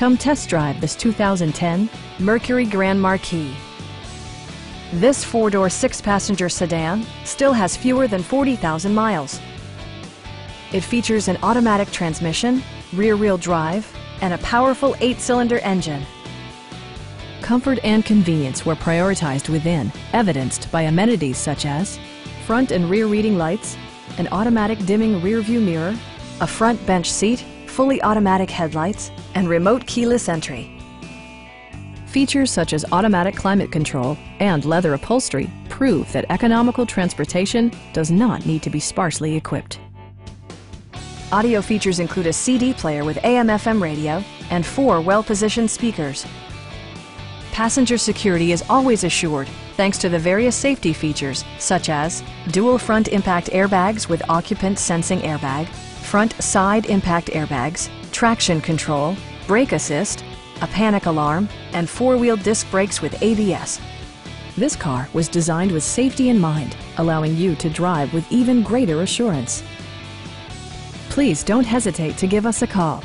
Come test drive this 2010 Mercury Grand Marquis. This four-door, six-passenger sedan still has fewer than 40,000 miles. It features an automatic transmission, rear-wheel drive, and a powerful 8-cylinder engine. Comfort and convenience were prioritized within, evidenced by amenities such as front and rear reading lights, an automatic dimming rearview mirror, a front bench seat, fully automatic headlights, and remote keyless entry. Features such as automatic climate control and leather upholstery prove that economical transportation does not need to be sparsely equipped. Audio features include a CD player with AM/FM radio and 4 well-positioned speakers. Passenger security is always assured thanks to the various safety features such as dual front impact airbags with occupant sensing airbag, front side impact airbags, traction control, brake assist, a panic alarm, and 4-wheel disc brakes with ABS. This car was designed with safety in mind, allowing you to drive with even greater assurance. Please don't hesitate to give us a call.